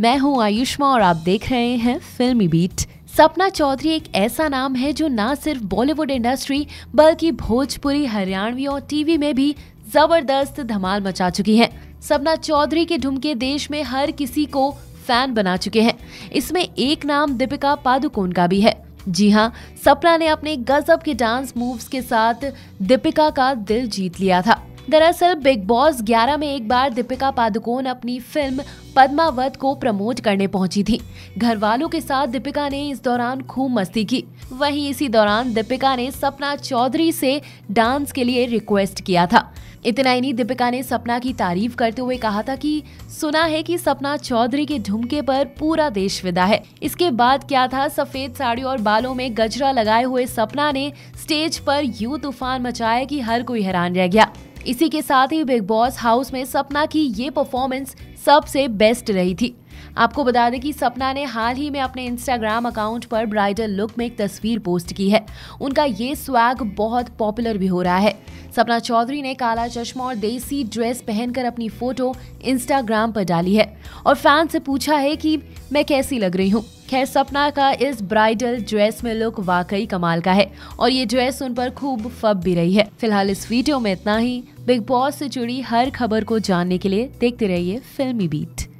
मैं हूं आयुष्मान और आप देख रहे हैं फिल्मी बीट। सपना चौधरी एक ऐसा नाम है जो ना सिर्फ बॉलीवुड इंडस्ट्री बल्कि भोजपुरी, हरियाणवी और टीवी में भी जबरदस्त धमाल मचा चुकी हैं। सपना चौधरी के ढुमके देश में हर किसी को फैन बना चुके हैं। इसमें एक नाम दीपिका पादुकोण का भी है। जी हां, सपना ने अपने गजब के डांस मूव्स के साथ दीपिका का दिल जीत लिया था। दरअसल बिग बॉस 11 में एक बार दीपिका पादुकोण अपनी फिल्म पद्मावत को प्रमोट करने पहुंची थी। घर वालों के साथ दीपिका ने इस दौरान खूब मस्ती की। वहीं इसी दौरान दीपिका ने सपना चौधरी से डांस के लिए रिक्वेस्ट किया था। इतना ही नहीं, दीपिका ने सपना की तारीफ करते हुए कहा था कि सुना है कि सपना चौधरी के झुमके पर पूरा देश विदा है। इसके बाद क्या था, सफेद साड़ी और बालों में गजरा लगाए हुए सपना ने स्टेज पर यूं तूफान मचाया कि हर कोई हैरान रह गया। इसी के साथ ही बिग बॉस हाउस में सपना की ये परफॉर्मेंस सबसे बेस्ट रही थी। आपको बता दें कि सपना ने हाल ही में अपने इंस्टाग्राम अकाउंट पर ब्राइडल लुक में एक तस्वीर पोस्ट की है। उनका ये स्वैग बहुत पॉपुलर भी हो रहा है। सपना चौधरी ने काला चश्मा और देसी ड्रेस पहनकर अपनी फोटो इंस्टाग्राम पर डाली है और फैन से पूछा है कि मैं कैसी लग रही हूँ। खैर, सपना का इस ब्राइडल ड्रेस में लुक वाकई कमाल का है और ये ड्रेस उन पर खूब फब भी रही है। फिलहाल इस वीडियो में इतना ही। बिग बॉस से जुड़ी हर खबर को जानने के लिए देखते रहिए फिल्मी बीट।